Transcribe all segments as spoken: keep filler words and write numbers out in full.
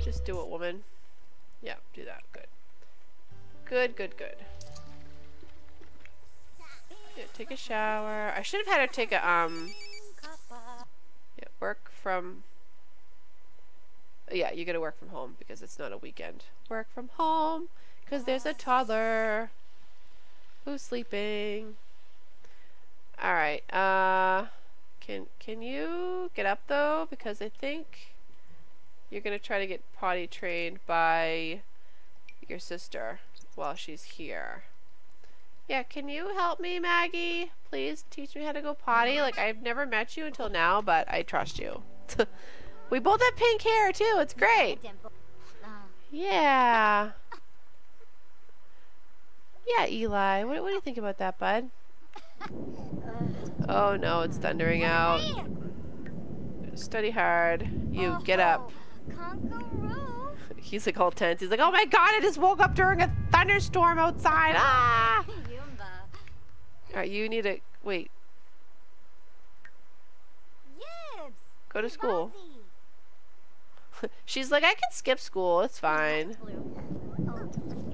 Just do it, woman. Yeah, do that. Good. Good, good, good. Yeah, take a shower. I should have had her take a, um... yeah, work from... yeah, you gotta work from home because it's not a weekend. Work from home because there's a toddler who's sleeping. Alright, uh... Can, can you get up, though? Because I think you're gonna try to get potty trained by your sister while she's here. Yeah, can you help me, Maggie? Please teach me how to go potty. Like, I've never met you until now, but I trust you. We both have pink hair, too. It's great. Yeah. Yeah, Eli. What, what do you think about that, bud? Oh, no. It's thundering out. Study hard. You, get up. He's like all tense. He's like, oh my god, I just woke up during a thunderstorm outside. Ah! Alright, you need to... wait. Go to school. She's like, I can skip school. It's fine.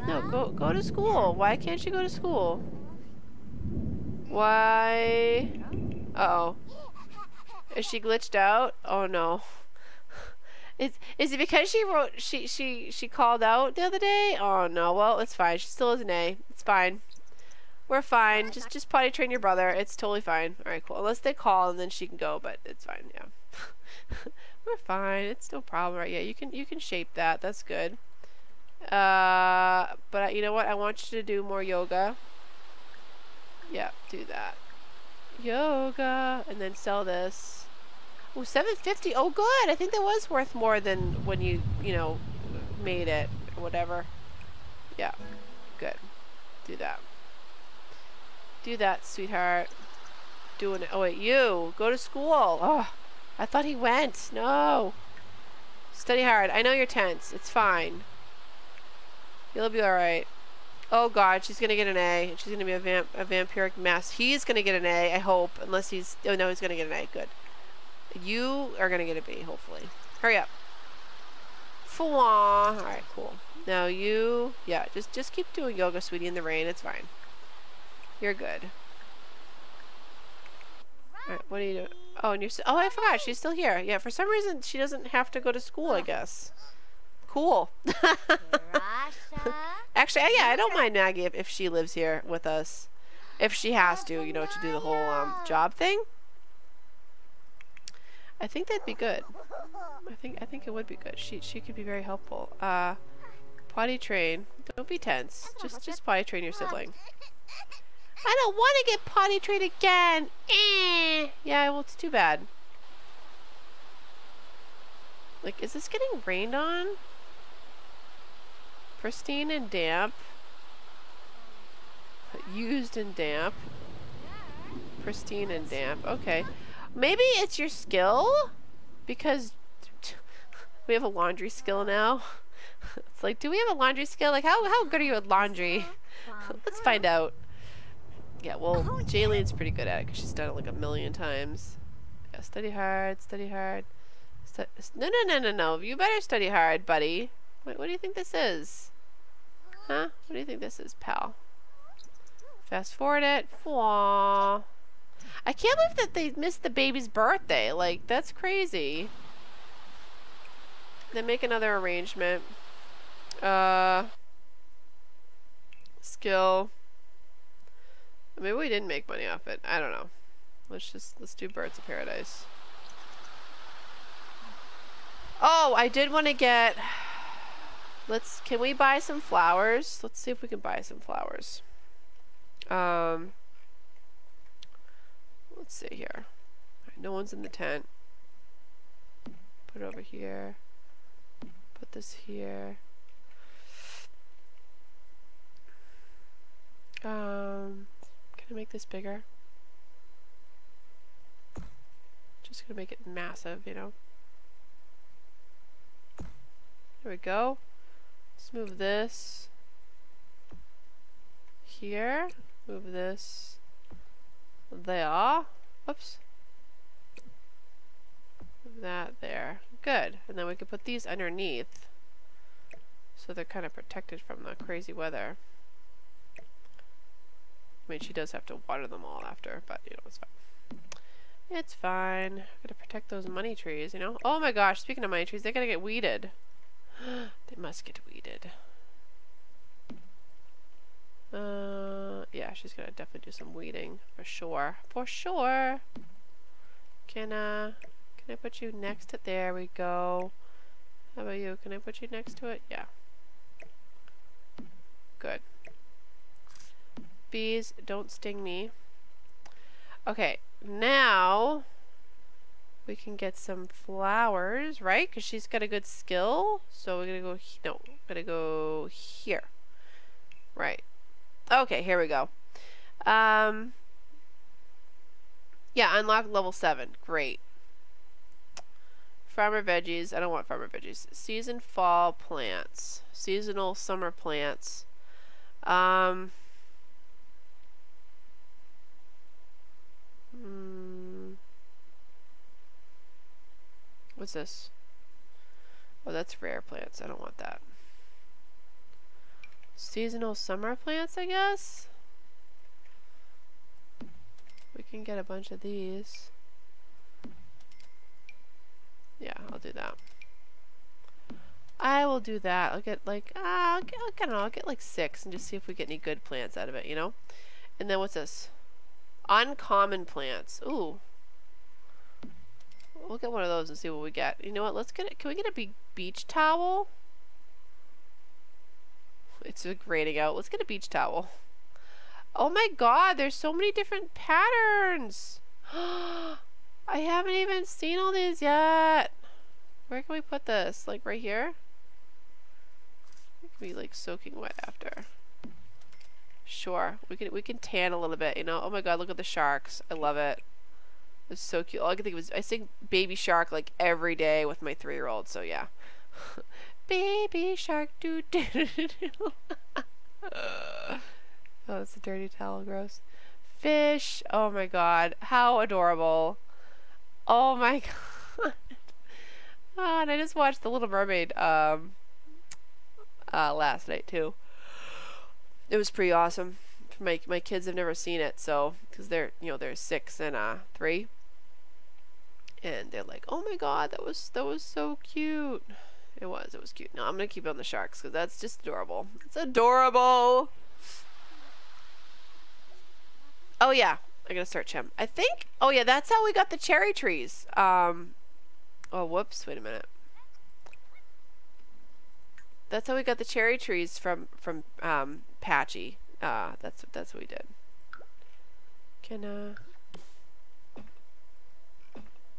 No, go go to school. Why can't you go to school? Why? Uh-oh. Is she glitched out? Oh no. Is is it because she wrote she she she called out the other day? Oh no. Well, it's fine. She still has an A. It's fine. We're fine. Just just potty train your brother. It's totally fine. All right, cool. Unless they call and then she can go, but it's fine. Yeah. We're fine. It's no problem, right? Yeah, you can you can shape that. That's good. Uh, but I, you know what? I want you to do more yoga. Yeah, do that. Yoga, and then sell this. Oh, seven fifty. Oh, good. I think that was worth more than when you, you know, made it or whatever. Yeah. Good. Do that. Do that, sweetheart. Doing it. Oh, wait. You. Go to school. Oh, I thought he went. No. Study hard. I know you're tense. It's fine. You'll be all right. Oh, God. She's going to get an A. She's going to be a, vamp a vampiric mess. He's going to get an A, I hope. Unless he's... oh, no. He's going to get an A. Good. You are gonna get a B, hopefully. Hurry up. Fwa. All right, cool. Now you, yeah, just just keep doing yoga, sweetie, in the rain. It's fine. You're good. All right, what are you doing? Oh, and you're. Oh, I forgot. She's still here. Yeah, for some reason she doesn't have to go to school, I guess. Cool. Actually, yeah, I don't mind Maggie if, if she lives here with us, if she has to, you know, to do the whole um, job thing. I think that'd be good. I think I think it would be good. She she could be very helpful. Uh, potty train. Don't be tense. Just just potty train your sibling. I don't want to get potty trained again. Eh. Yeah. Well, it's too bad. Like, is this getting rained on? Pristine and damp. Used and damp. Pristine and damp. Okay. Maybe it's your skill, because we have a laundry skill now. It's like, do we have a laundry skill? Like, how, how good are you at laundry? Let's find out. Yeah, well, Jaylene's pretty good at it, because she's done it like a million times. Yeah, study hard, study hard. Stu no, no, no, no, no. You better study hard, buddy. Wait, what do you think this is? Huh? What do you think this is, pal? Fast forward it. Fwah. I can't believe that they missed the baby's birthday. Like, that's crazy. Then make another arrangement. Uh, skill. Maybe we didn't make money off it. I don't know. Let's just let's do Birds of Paradise. Oh, I did want to get. Let's. Can we buy some flowers? Let's see if we can buy some flowers. Um. Let's see here. Right, no one's in the tent. Put it over here. Put this here. Um, can I make this bigger? Just gonna make it massive, you know. There we go. Let's move this here. Move this there. Oops. That there. Good. And then we could put these underneath. So they're kind of protected from the crazy weather. I mean, she does have to water them all after, but you know, it's fine. It's fine. I'm gonna protect those money trees, you know? Oh my gosh, speaking of money trees, they're gonna get weeded. They must get weeded. Uh, yeah, she's gonna definitely do some weeding, for sure. For sure! Can, uh, can I put you next to it? There we go. How about you? Can I put you next to it? Yeah. Good. Bees, don't sting me. Okay, now we can get some flowers, right? Because she's got a good skill. So we're gonna go. No, we're gonna go here. Right. Okay, here we go. Um. Yeah, unlock level seven. Great. Farmer veggies. I don't want farmer veggies. Season fall plants. Seasonal summer plants. Um. Mm. What's this? Oh, that's rare plants. I don't want that. Seasonal summer plants, I guess? We can get a bunch of these. Yeah, I'll do that. I will do that. I'll get like, uh, I'll get, I don't know, I'll get like six and just see if we get any good plants out of it, you know? And then what's this? Uncommon plants. Ooh. We'll get one of those and see what we get. You know what? Let's get it. Can we get a big beach towel? It's raining out. Let's get a beach towel. Oh my god, there's so many different patterns. I haven't even seen all these yet. Where can we put this? Like right here? It could be like soaking wet after. Sure. We can we can tan a little bit, you know? Oh my god, look at the sharks. I love it. It's so cute. All I could think of was I sing Baby Shark like every day with my three year old, so yeah. Baby shark doo doo doo doo. Oh, that's a dirty towel, gross. Fish. Oh my god. How adorable. Oh my god. Oh, and I just watched The Little Mermaid um uh last night too. It was pretty awesome. My my kids have never seen it, so because they're you know they're six and uh three, and they're like, oh my god, that was that was so cute. It was it was cute. No, I'm gonna keep it on the sharks because that's just adorable. It's adorable. Oh yeah, I'm gonna search him. I think. Oh yeah, that's how we got the cherry trees. Um. Oh whoops! Wait a minute. That's how we got the cherry trees from from um Patchy. Ah, uh, that's that's what we did. Can uh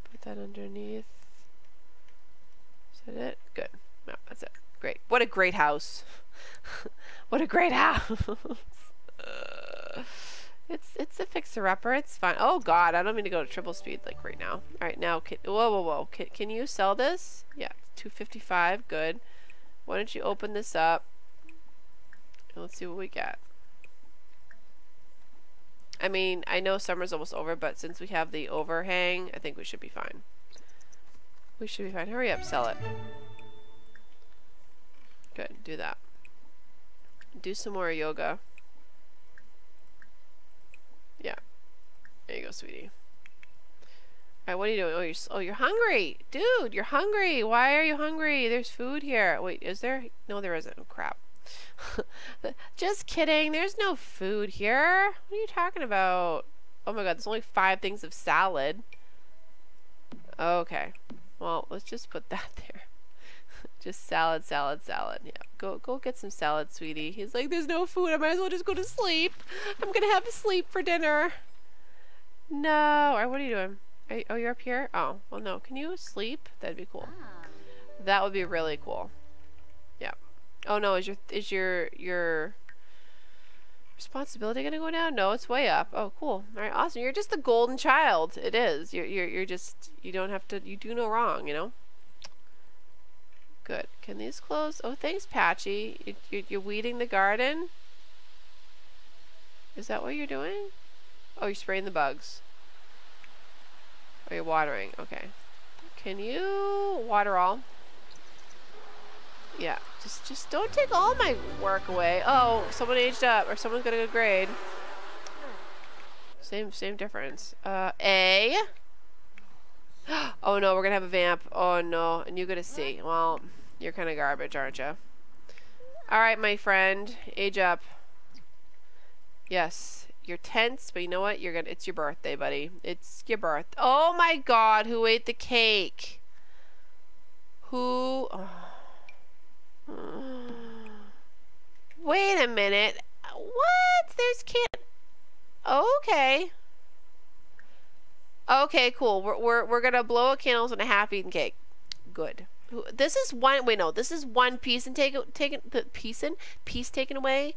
put that underneath. Is that it? Good. No, that's it. Great. What a great house. What a great house. uh, it's it's a fixer upper. It's fine. Oh god, I don't mean to go to triple speed like right now. All right, now can, whoa whoa whoa. Can, can you sell this? Yeah, two fifty-five. Good. Why don't you open this up? Let's see what we get. I mean, I know summer's almost over, but since we have the overhang, I think we should be fine. We should be fine. Hurry up, sell it. Good, do that. Do some more yoga. Yeah. There you go, sweetie. Alright, what are you doing? Oh, you're, oh, you're hungry! Dude, you're hungry! Why are you hungry? There's food here. Wait, is there? No, there isn't. Oh, crap. Just kidding. There's no food here. What are you talking about? Oh my god, there's only five things of salad. Okay. Well, let's just put that there. Just salad, salad, salad. Yeah. Go go get some salad, sweetie. He's like, there's no food. I might as well just go to sleep. I'm gonna have a sleep for dinner. No. Alright, what are you doing? Are you, oh, you're up here? Oh, well no. Can you sleep? That'd be cool. That would be really cool. Yeah. Oh no, is your is your your responsibility gonna go down? No, it's way up. Oh cool. Alright, awesome. You're just the golden child. It is. You're you're you're just you don't have to you do no wrong, you know? Good. Can these close? Oh thanks, Patchy. You, you you're weeding the garden? Is that what you're doing? Oh, you're spraying the bugs. Oh, you're watering. Okay. Can you water all? Yeah. Just just don't take all my work away. Oh, someone aged up or someone's got a good grade. Same same difference. Uh, A. Oh no, we're gonna have a vamp. Oh no, and you got a C. Well, you're kind of garbage, aren't you? All right, my friend, age up. Yes, you're tense, but you know what? You're gonna. It's your birthday, buddy. It's your birth. Oh my God, who ate the cake? Who? Oh. Wait a minute. What? There's can't. Okay. Okay, cool. We're we're we're gonna blow out candles and a half-eaten cake. Good. This is one. Wait, no. This is one piece and take taken the piece in piece taken away.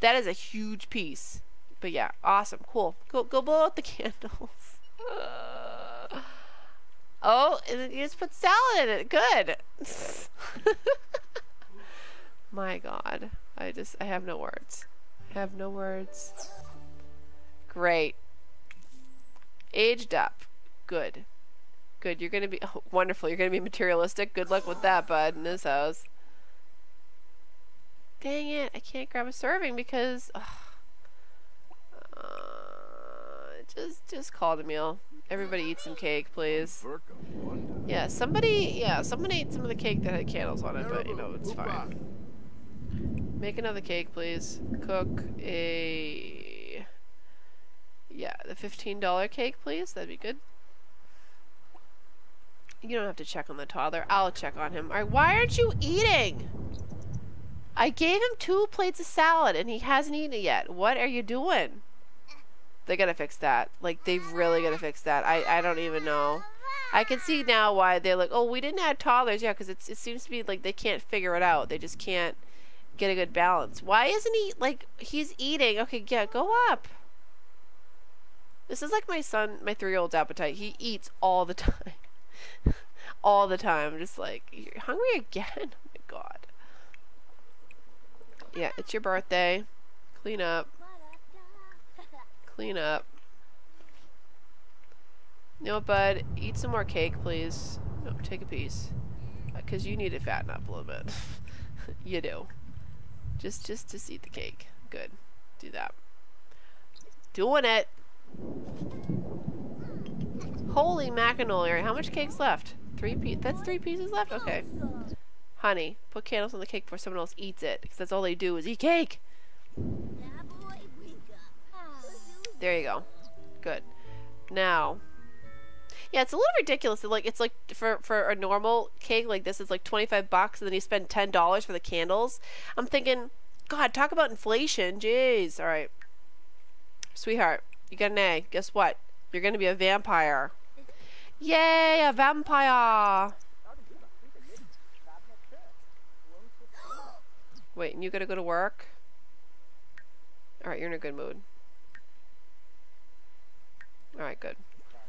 That is a huge piece. But yeah, awesome, cool. Go go blow out the candles. Uh, oh, and then you just put salad in it. Good. My God, I just I have no words. I have no words. Great. Aged up. Good. Good. You're going to be... Oh, wonderful. You're going to be materialistic. Good luck with that, bud, in this house. Dang it. I can't grab a serving because... Oh, uh, just just call it a meal. Everybody eat some cake, please. Yeah, somebody... Yeah, someone ate some of the cake that had candles on it, but, you know, it's fine. Make another cake, please. Cook a... Yeah, the fifteen dollar cake, please. That'd be good. You don't have to check on the toddler. I'll check on him. All right, why aren't you eating? I gave him two plates of salad, and he hasn't eaten it yet. What are you doing? They gotta fix that. Like, they've really gotta fix that. I, I don't even know. I can see now why they're like, oh, we didn't have toddlers. Yeah, because it seems to be like they can't figure it out. They just can't get a good balance. Why isn't he, like, he's eating. Okay, yeah, go up. This is like my son, my three-year-old's appetite. He eats all the time. all the time. I'm just like, you're hungry again? Oh my God. Yeah, it's your birthday. Clean up. Clean up. You know what, bud? Eat some more cake, please. No, take a piece. Because you need to fatten up a little bit. You do. Just, just, just eat the cake. Good. Do that. Doing it. Holy macanoli. Right, how much cake's left? Three piece. That's three pieces left? Okay. Honey, put candles on the cake before someone else eats it. Because that's all they do is eat cake. There you go. Good. Now. Yeah, it's a little ridiculous. Like, it's like for, for a normal cake like this, it's like twenty-five bucks, and then you spend ten dollars for the candles. I'm thinking, God, talk about inflation. Jeez. All right. Sweetheart. You got an A. Guess what? You're gonna be a vampire. Yay, a vampire! Wait, and you gotta go to work? Alright, you're in a good mood. Alright, good.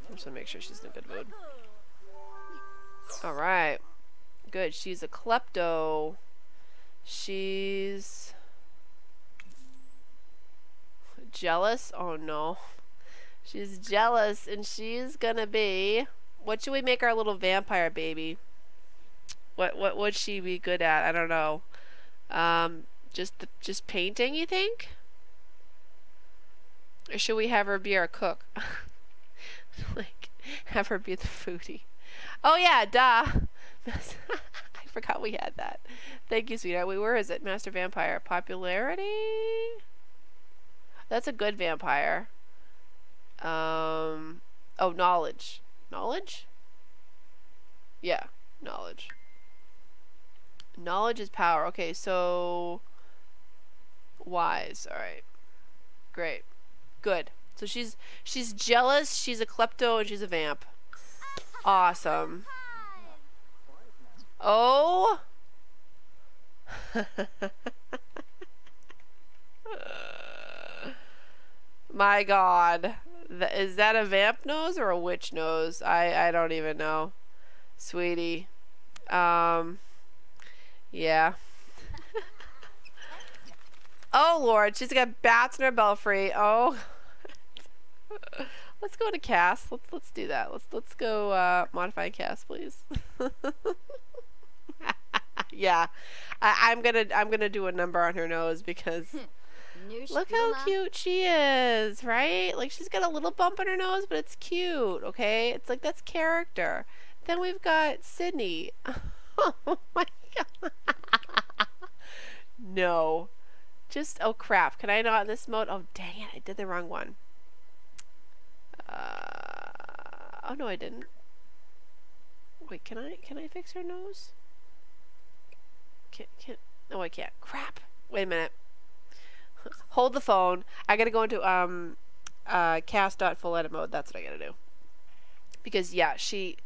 I'm just gonna make sure she's in a good mood. Alright. Good, she's a klepto. She's... jealous? Oh no. She's jealous and she's gonna be... What should we make our little vampire baby? What what would she be good at? I don't know. Um, just the, just painting, you think? Or should we have her be our cook? Like, have her be the foodie. Oh yeah, duh. I forgot we had that. Thank you, sweetheart. Wait, where is it? Master Vampire. Popularity? That's a good vampire. Um, oh, knowledge. Knowledge? Yeah, knowledge. Knowledge is power. Okay, so... wise. Alright. Great. Good. So she's she's jealous, she's a klepto, and she's a vamp. Awesome. Oh! My God, Th is that a vamp nose or a witch nose? I I don't even know, sweetie. Um, yeah. Oh Lord, she's got bats in her belfry. Oh, Let's go to cast. Let's let's do that. Let's let's go uh, modify cast, please. Yeah, I, I'm gonna I'm gonna do a number on her nose because look how cute she is, right? Like she's got a little bump on her nose, but it's cute. Okay, it's like that's character. Then we've got Sydney. Oh my god. No. Just, oh crap, can I not in this mode? Oh dang it, I did the wrong one. Uh, oh no I didn't. Wait, can I, can I fix her nose? Can't, can't, no I can't. Crap, wait a minute. Hold the phone. I gotta go into um, uh, cast.full edit mode, that's what I gotta do. Because yeah, she...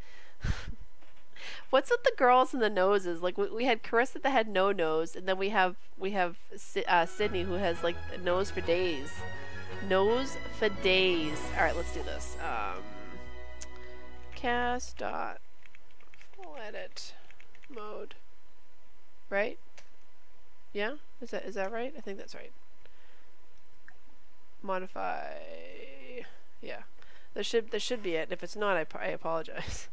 What's with the girls and the noses? Like we, we had Carissa that had no nose, and then we have we have uh, Sydney who has like a nose for days, nose for days. All right, let's do this. Um, cast dot full edit mode. Right? Yeah, is that is that right? I think that's right. Modify. Yeah, that should that should be it. And if it's not, I I apologize.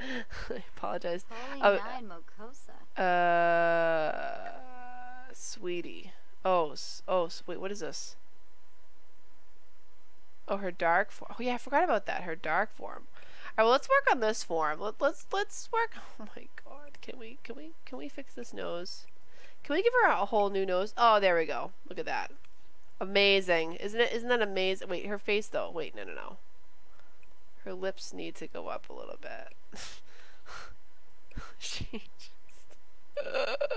I apologize. Oh, uh, uh, sweetie. Oh, oh, wait. What is this? Oh, her dark form. Oh, yeah. I forgot about that. Her dark form. All right. Well, let's work on this form. Let, let's let's work. Oh my god. Can we can we can we fix this nose? Can we give her a whole new nose? Oh, there we go. Look at that. Amazing, isn't it? Isn't that amazing? Wait, her face though. Wait, no, no, no. Her lips need to go up a little bit. She just...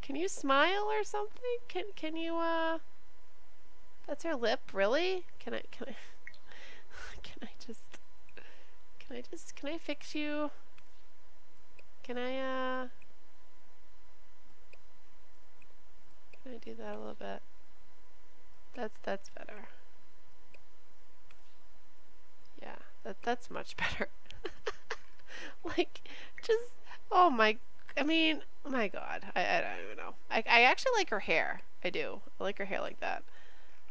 Can you smile or something? Can can you uh? That's her lip, really? Can I can I can I just can I just can I fix you? Can I uh? Can I do that a little bit? That's that's better. Yeah. That, that's much better. Like, just, oh my, I mean, oh my god, I, I don't even know. I, I actually like her hair, I do. I like her hair like that.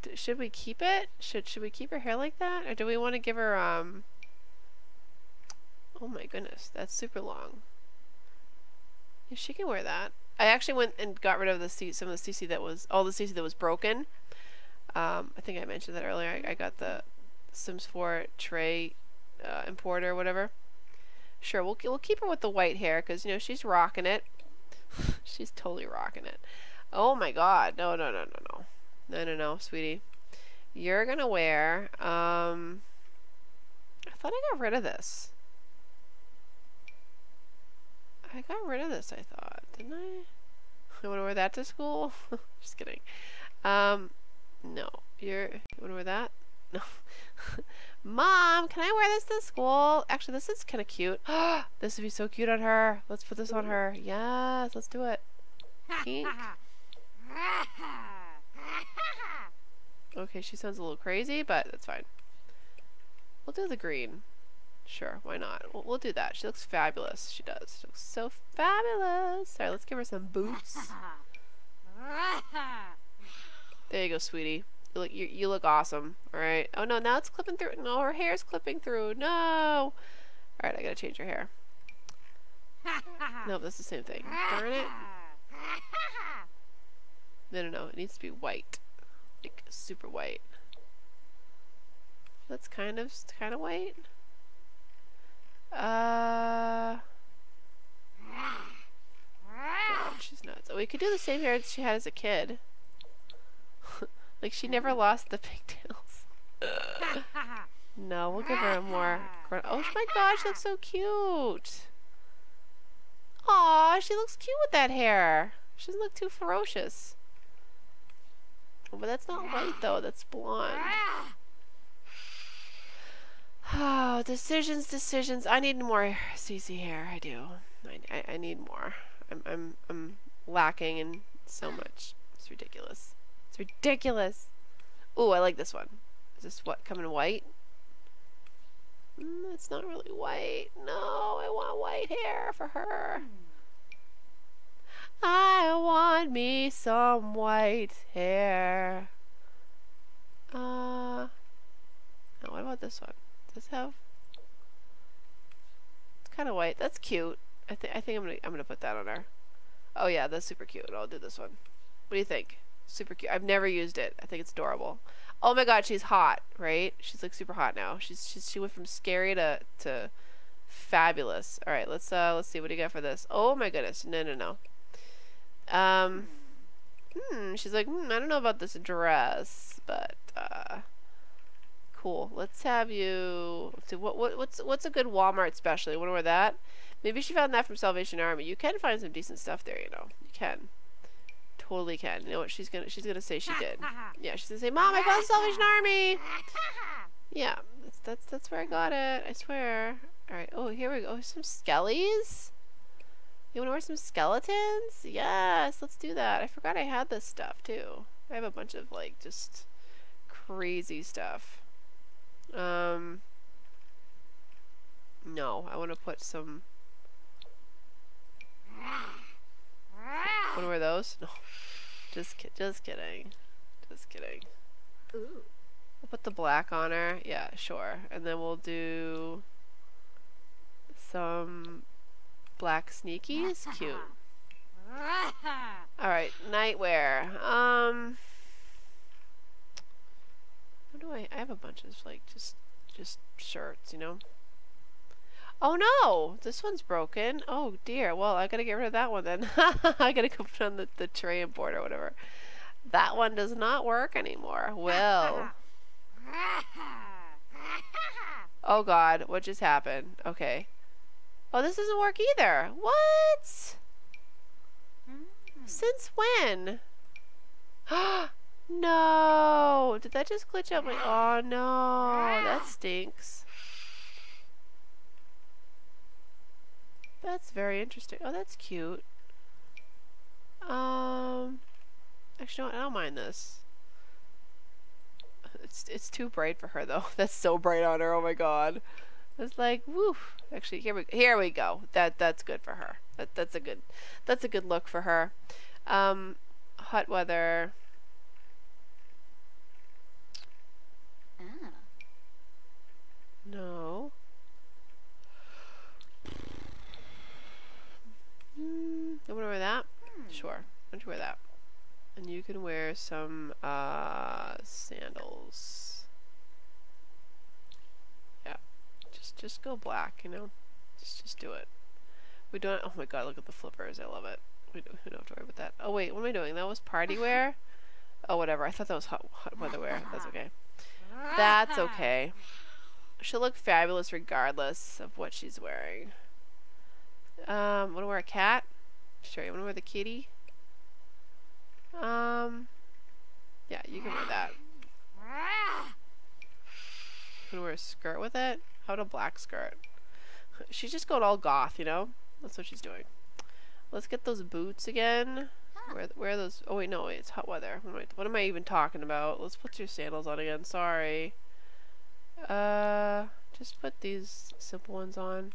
D should we keep it? Should should we keep her hair like that? Or do we want to give her, um, oh my goodness, that's super long. Yeah, she can wear that. I actually went and got rid of the C some of the C C that was, all the C C that was broken. Um, I think I mentioned that earlier, I, I got the Sims four tray Uh, importer or whatever. Sure, we'll we'll keep her with the white hair because you know she's rocking it. She's totally rocking it. Oh my god, no no no no no no no no, sweetie, you're gonna wear. Um, I thought I got rid of this. I got rid of this. I thought, didn't I? I want to wear that to school. Just kidding. Um, no, you're. You want to wear that? No. Mom, can I wear this to school? Actually, this is kind of cute. This would be so cute on her. Let's put this on her. Yes, let's do it. Pink. Okay, she sounds a little crazy, but that's fine. We'll do the green. Sure, why not? We'll, we'll do that. She looks fabulous. She does. She looks so fabulous. All right, let's give her some boots. There you go, sweetie. You look, you, you look awesome. All right. Oh no, now it's clipping through. No, her hair's clipping through. No. All right, I gotta change her hair. Nope, that's the same thing. Darn it. No, no, no. It needs to be white, like super white. That's kind of kind of white. Uh. God, she's nuts. Oh, we could do the same hair that she had as a kid. Like, she never lost the pigtails. Uh, no, we'll give her a more... Oh my gosh, she looks so cute. Aw, she looks cute with that hair. She doesn't look too ferocious. Oh, but that's not white, though. That's blonde. Oh, decisions, decisions. I need more C C hair. I do. I, I, I need more. I'm, I'm, I'm lacking in so much. It's ridiculous. It's ridiculous. Ooh, I like this one. Is this what coming white? Mm, it's not really white. No, I want white hair for her. I want me some white hair. Uh, this one? Does it have? It's kind of white. That's cute. I think I think I'm gonna I'm gonna put that on there. Oh yeah, that's super cute. I'll do this one. What do you think? Super cute. I've never used it. I think it's adorable. Oh my god, she's hot, right? She's like super hot now. She's she's she went from scary to to fabulous. All right, let's uh let's see what do you got for this. Oh my goodness, no no no. Um, hmm. She's like hmm, I don't know about this dress, but uh, cool. Let's have you. Let's see what what what's what's a good Walmart special? You want to wear that? Maybe she found that from Salvation Army. You can find some decent stuff there, you know. You can. Totally can. You know what she's gonna she's gonna say she did. Yeah, she's gonna say, Mom, I found the Salvation Army. Yeah, that's that's that's where I got it, I swear. Alright, oh here we go. Oh, some skellies? You wanna wear some skeletons? Yes, let's do that. I forgot I had this stuff too. I have a bunch of like just crazy stuff. Um No, I wanna put some What were those? No, just ki just kidding, just kidding. Ooh. We'll put the black on her. Yeah, sure. And then we'll do some black sneakies. Cute. All right, nightwear. Um, what do I? I have a bunch of like just just shirts, you know. Oh no! This one's broken. Oh dear. Well, I gotta get rid of that one then. I gotta go put on the, the tray and board or whatever. That one does not work anymore. Well. Oh god. What just happened? Okay. Oh, this doesn't work either. What? Since when? No! Did that just glitch out my... Oh no. That stinks. That's very interesting. Oh, that's cute. Um, actually, no, I don't mind this. It's it's too bright for her though. That's so bright on her. Oh my god. It's like woof. Actually, here we here we go. That that's good for her. That that's a good that's a good look for her. Um, hot weather. Ah. No. Mm, you wanna wear that? Mm. Sure. Why don't you wear that? And you can wear some uh, sandals. Yeah. Just just go black, you know? Just just do it. We don't oh my god, look at the flippers, I love it. We don't we don't have to worry about that. Oh wait, what am I doing? That was party wear? Oh whatever. I thought that was hot hot weather wear. That's okay. That's okay. She'll look fabulous regardless of what she's wearing. Um, wanna wear a cat? Sure, you wanna wear the kitty? Um, yeah, you can wear that. Wanna wear a skirt with it? How about a black skirt? She's just going all goth, you know? That's what she's doing. Let's get those boots again. Where, where are those? Oh wait, no, wait, it's hot weather. What am I, what am I even talking about? Let's put your sandals on again, sorry. Uh, just put these simple ones on.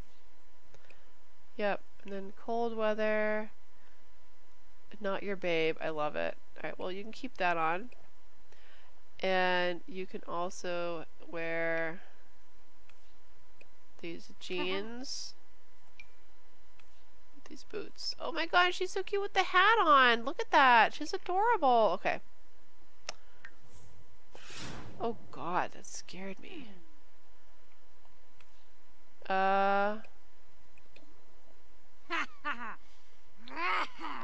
Yep, and then cold weather, not your babe, I love it. Alright, well you can keep that on. And you can also wear these jeans, these boots. Oh my god, she's so cute with the hat on! Look at that, she's adorable! Okay. Oh god, that scared me. Uh...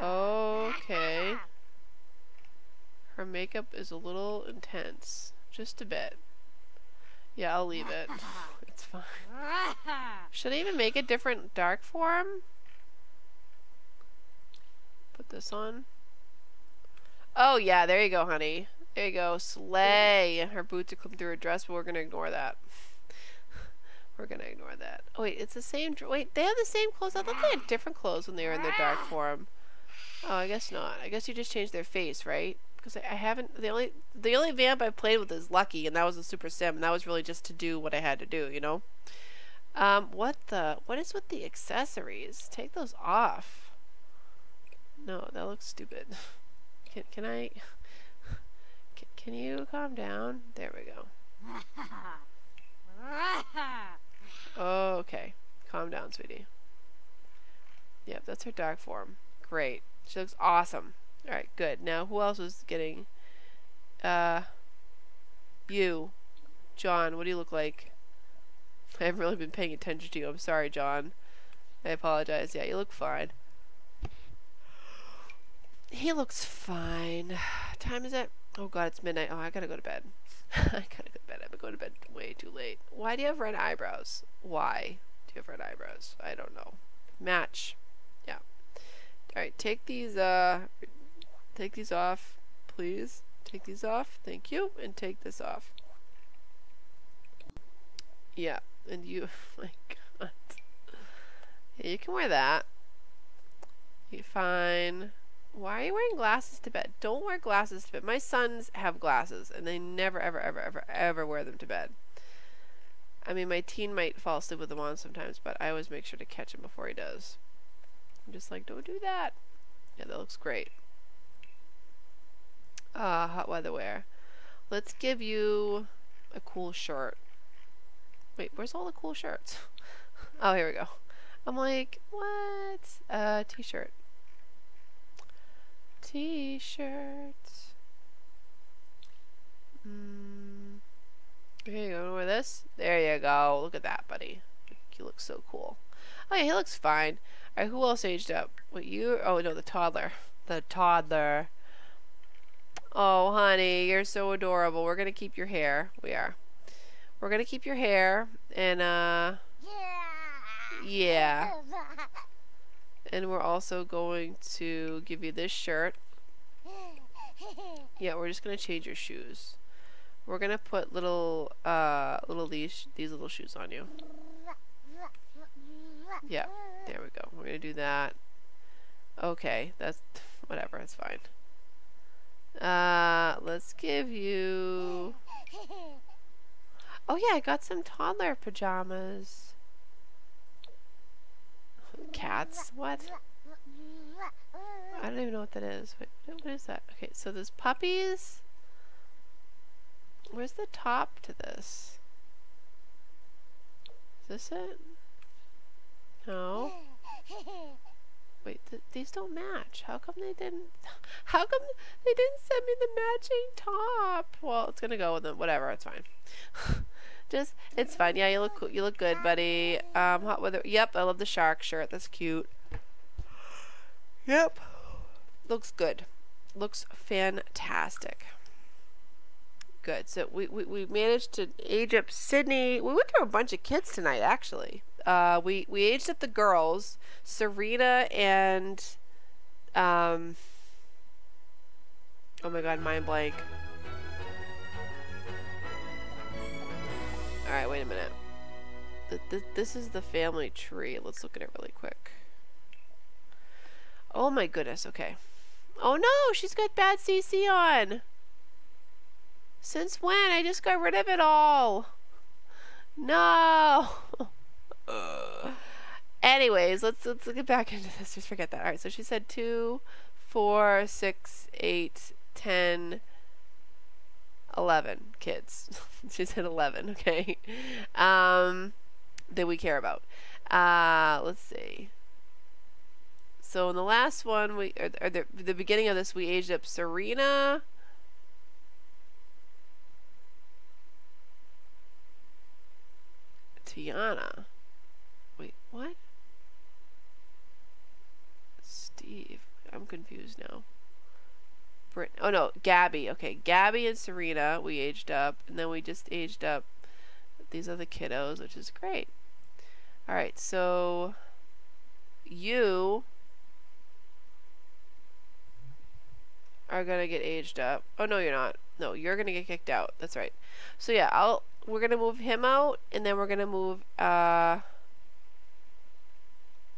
Okay. Her makeup is a little intense. Just a bit. Yeah, I'll leave it. It's fine. Should I even make a different dark form? Put this on. Oh yeah, there you go, honey. There you go. Slay! Her boots are clipped through her dress, but we're gonna ignore that. We're gonna ignore that. Oh wait, it's the same. Wait, they have the same clothes. I thought they had different clothes when they were in their dark form. Oh, I guess not. I guess you just changed their face, right? Because I, I haven't. The only the only vamp I played with is Lucky, and that was a super sim, and that was really just to do what I had to do, you know. Um, what the? What is with the accessories? Take those off. No, that looks stupid. Can can I? Can, can you calm down? There we go. Okay. Calm down, sweetie. Yep, that's her dog form. Great. She looks awesome. Alright, good. Now, who else was getting... Uh... You. John, what do you look like? I haven't really been paying attention to you. I'm sorry, John. I apologize. Yeah, you look fine. He looks fine. What time is it? Oh god, it's midnight. Oh, I gotta go to bed. I gotta go to bed. I've been going to bed way too late. Why do you have red eyebrows? Why do you have red eyebrows? I don't know. Match. Yeah. Alright, take these, uh... Take these off, please. Take these off. Thank you. And take this off. Yeah. And you... my god. Yeah, you can wear that. You're fine. Why are you wearing glasses to bed? Don't wear glasses to bed. My sons have glasses and they never ever ever ever ever wear them to bed. I mean, my teen might fall asleep with them on sometimes, but I always make sure to catch him before he does. I'm just like, don't do that. Yeah, that looks great. Ah, uh, hot weather wear. Let's give you a cool shirt. Wait, where's all the cool shirts? Oh, here we go. I'm like, what? Uh, t-shirt. T-shirt. Mm. Here you go. Wear this. There you go. Look at that, buddy. You look so cool. Oh yeah, he looks fine. All right, who else aged up? What you? Oh no, the toddler. The toddler. Oh honey, you're so adorable. We're gonna keep your hair. We are. We're gonna keep your hair and uh. Yeah. Yeah. And we're also going to give you this shirt. Yeah, we're just gonna change your shoes. We're gonna put little, uh, little these these little shoes on you. Yeah, there we go. We're gonna do that. Okay, that's whatever. That's fine. Uh, let's give you. Oh yeah, I got some toddler pajamas. Cats? What? I don't even know what that is. Wait, what is that? Okay, so there's puppies. Where's the top to this? Is this it? No. Wait, th these don't match. How come they didn't? How come they didn't send me the matching top? Well, it's gonna go with them. Whatever, it's fine. Just, it's fine. Yeah, you look cool. You look good, buddy. Um, hot weather. Yep, I love the shark shirt. That's cute. Yep. Looks good. Looks fantastic. Good. So we, we, we managed to age up Sydney. We went through a bunch of kids tonight, actually. Uh, we, we aged up the girls. Serena and... Um, oh my god, mind blank. Alright, wait a minute. Th th this is the family tree. Let's look at it really quick. Oh my goodness, okay. Oh no, she's got bad C C on! Since when? I just got rid of it all! No! uh. Anyways, let's, let's get back into this. Just forget that. Alright, so she said two, four, six, eight, ten, eleven kids. She said eleven, okay. Um, that we care about. Uh, let's see. So in the last one, we or, or the, the beginning of this, we aged up Serena. Tiana. Wait, what? Steve. I'm confused now. Oh no, Gabby. Okay, Gabby and Serena we aged up, and then we just aged up these other kiddos, which is great. Alright, so you are gonna get aged up. Oh no, you're not. No, you're gonna get kicked out. That's right. So yeah, I'll we're gonna move him out, and then we're gonna move uh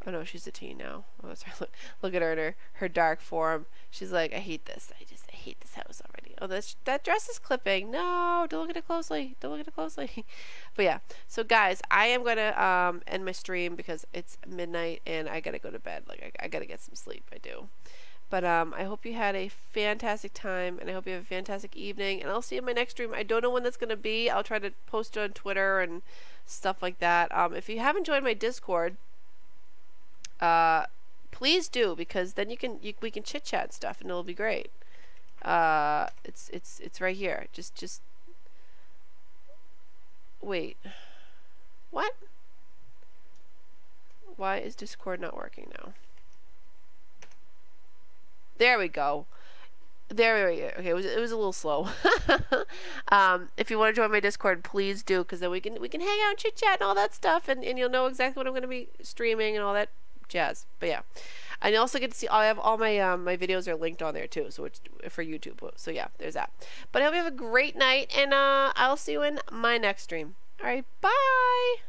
oh no, she's a teen now. Oh, sorry. Look, look at her in her, her dark form. She's like, I hate this. I just I hate this house already. Oh, that, that dress is clipping. No, don't look at it closely. Don't look at it closely. But yeah. So guys, I am going to um, end my stream because it's midnight and I got to go to bed. Like, I, I got to get some sleep. I do. But um, I hope you had a fantastic time, and I hope you have a fantastic evening, and I'll see you in my next stream. I don't know when that's going to be. I'll try to post it on Twitter and stuff like that. Um, if you haven't joined my Discord, uh, please do, because then you can you, we can chit-chat and stuff, and it'll be great. Uh, it's it's it's right here. Just just wait. What? Why is Discord not working now? There we go. There we go. Okay, it was it was a little slow. um, if you want to join my Discord, please do, because then we can we can hang out and chit chat and all that stuff, and, and you'll know exactly what I'm going to be streaming and all that jazz. But yeah, and you also get to see. I have all my um, my videos are linked on there too, so it's for YouTube. So yeah, there's that. But I hope you have a great night, and uh, I'll see you in my next stream. All right, bye.